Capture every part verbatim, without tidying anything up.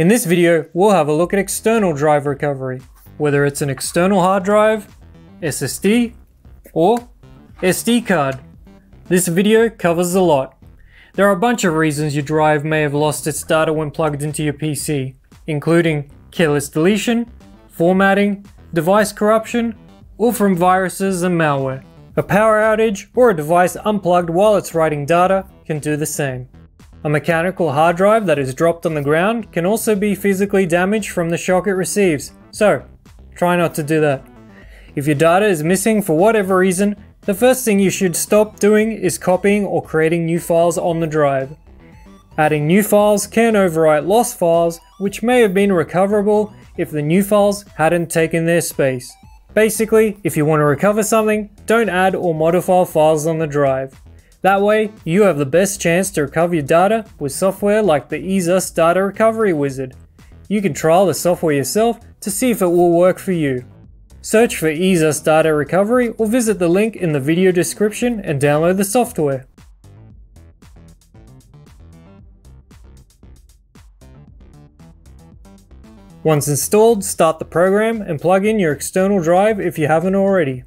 In this video, we'll have a look at external drive recovery, whether it's an external hard drive, S S D, or S D card. This video covers a lot. There are a bunch of reasons your drive may have lost its data when plugged into your P C, including careless deletion, formatting, device corruption, or from viruses and malware. A power outage or a device unplugged while it's writing data can do the same. A mechanical hard drive that is dropped on the ground can also be physically damaged from the shock it receives, so try not to do that. If your data is missing for whatever reason, the first thing you should stop doing is copying or creating new files on the drive. Adding new files can overwrite lost files, which may have been recoverable if the new files hadn't taken their space. Basically, if you want to recover something, don't add or modify files on the drive. That way, you have the best chance to recover your data with software like the EaseUS Data Recovery Wizard. You can trial the software yourself to see if it will work for you. Search for EaseUS Data Recovery or visit the link in the video description and download the software. Once installed, start the program and plug in your external drive if you haven't already.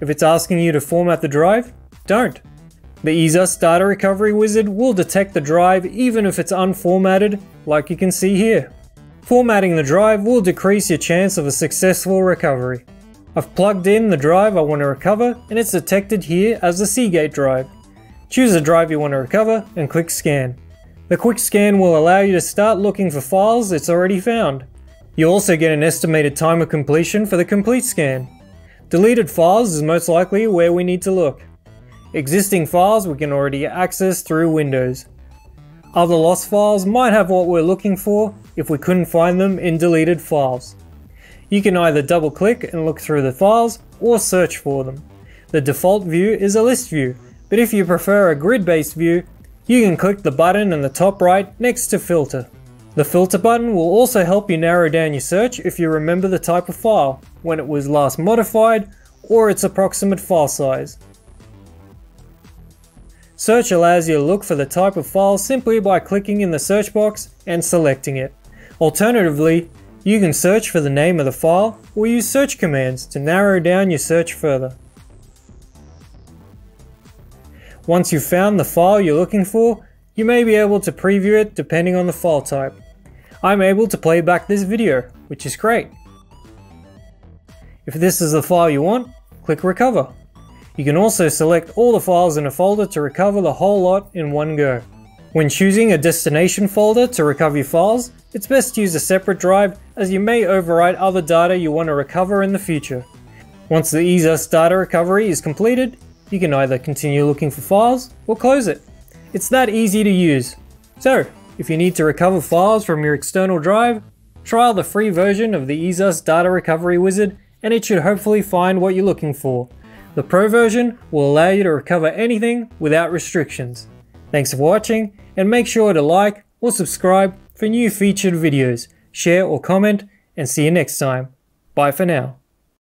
If it's asking you to format the drive, don't. The EaseUS Data Recovery Wizard will detect the drive even if it's unformatted, like you can see here. Formatting the drive will decrease your chance of a successful recovery. I've plugged in the drive I want to recover and it's detected here as the Seagate drive. Choose the drive you want to recover and click scan. The quick scan will allow you to start looking for files it's already found. You also get an estimated time of completion for the complete scan. Deleted files is most likely where we need to look. Existing files we can already access through Windows. Other lost files might have what we're looking for if we couldn't find them in deleted files. You can either double click and look through the files or search for them. The default view is a list view, but if you prefer a grid-based view, you can click the button in the top right next to filter. The filter button will also help you narrow down your search if you remember the type of file, when it was last modified, or its approximate file size. Search allows you to look for the type of file simply by clicking in the search box and selecting it. Alternatively, you can search for the name of the file or use search commands to narrow down your search further. Once you've found the file you're looking for, you may be able to preview it depending on the file type. I'm able to play back this video, which is great. If this is the file you want, click recover. You can also select all the files in a folder to recover the whole lot in one go. When choosing a destination folder to recover your files, it's best to use a separate drive as you may overwrite other data you want to recover in the future. Once the EaseUS Data Recovery is completed, you can either continue looking for files or close it. It's that easy to use. So, if you need to recover files from your external drive, trial the free version of the EaseUS Data Recovery Wizard and it should hopefully find what you're looking for. The Pro version will allow you to recover anything without restrictions. Thanks for watching and make sure to like or subscribe for new featured videos, share or comment, and see you next time. Bye for now.